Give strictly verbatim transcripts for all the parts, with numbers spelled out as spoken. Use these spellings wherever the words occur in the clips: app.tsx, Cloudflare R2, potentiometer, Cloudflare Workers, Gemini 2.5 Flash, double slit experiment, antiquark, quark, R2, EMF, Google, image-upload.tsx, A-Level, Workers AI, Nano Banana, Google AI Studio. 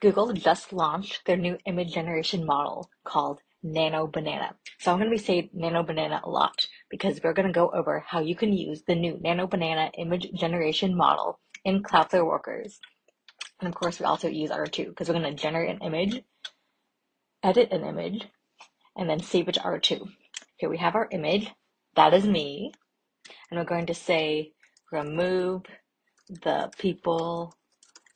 Google just launched their new image generation model called Nano Banana. So I'm going to be saying Nano Banana a lot because we're going to go over how you can use the new Nano Banana image generation model in Cloudflare Workers. And of course, we also use R two because we're going to generate an image, edit an image, and then save it to R two. Here we have our image. That is me. And we're going to say, remove the people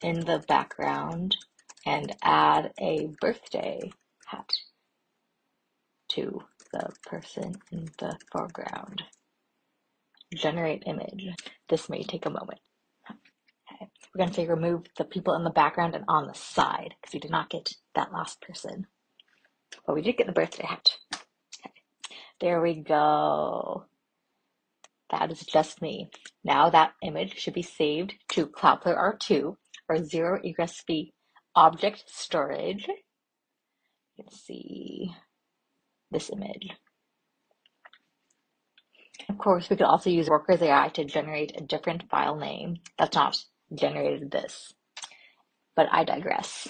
in the background and add a birthday hat to the person in the foreground. Generate image. This may take a moment. Okay. We're going to say remove the people in the background and on the side because we did not get that last person. But we did get the birthday hat. Okay. There we go. That is just me. Now that image should be saved to Cloudflare R two, or zero egress fee object storage. You can see this image. Of course, we could also use Workers A I to generate a different file name that's not generated this, but I digress.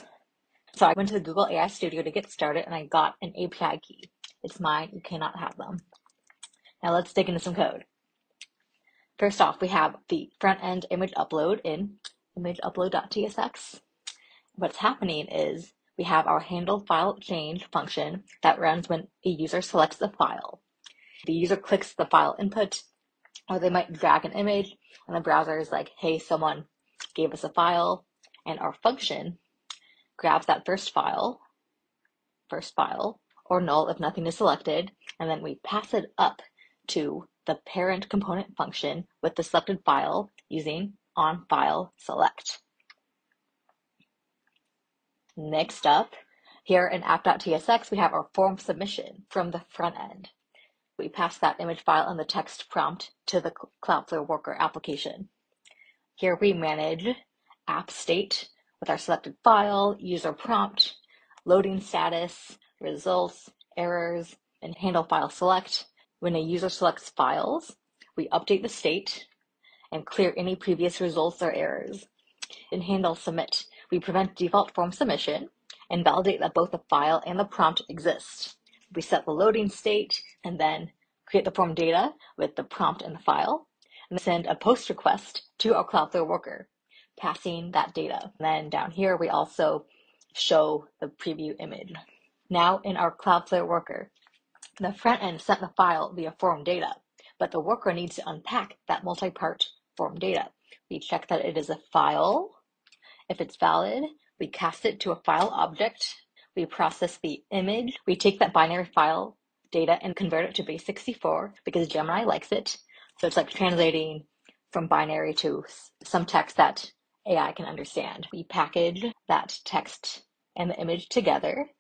So I went to the Google A I Studio to get started and I got an A P I key. It's mine, you cannot have them. Now let's dig into some code. First off, we have the front end image upload in image upload dot T S X. What's happening is we have our handle file change function that runs when a user selects the file. The user clicks the file input, or they might drag an image, and the browser is like, hey, someone gave us a file, and our function grabs that first file, first file, or null if nothing is selected, and then we pass it up to the parent component function with the selected file using on file select. Next up, here in app dot T S X, we have our form submission from the front end. We pass that image file and the text prompt to the Cloudflare Worker application. Here we manage app state with our selected file, user prompt, loading status, results, errors, and handle file select. When a user selects files, we update the state and clear any previous results or errors. In handle submit, we prevent default form submission and validate that both the file and the prompt exist. We set the loading state and then create the form data with the prompt and the file, and send a post request to our Cloudflare worker, passing that data. And then down here, we also show the preview image. Now in our Cloudflare worker, the front end sent the file via form data, but the worker needs to unpack that multi-part form data. We check that it is a file. If it's valid, we cast it to a file object. We process the image. We take that binary file data and convert it to base sixty-four because Gemini likes it. So it's like translating from binary to some text that A I can understand. We package that text and the image together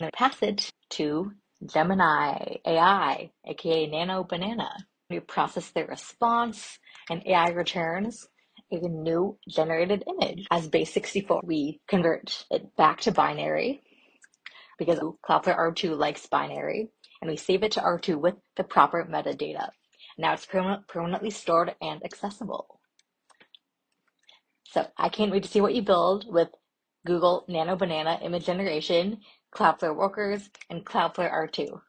and pass it to Gemini A I, aka Nano Banana. We process their response and A I returns a new generated image as base sixty-four. We convert it back to binary because Cloudflare R two likes binary, and we save it to R two with the proper metadata. Now it's permanent, permanently stored and accessible. So I can't wait to see what you build with Google Nano Banana image generation, Cloudflare Workers, and Cloudflare R two.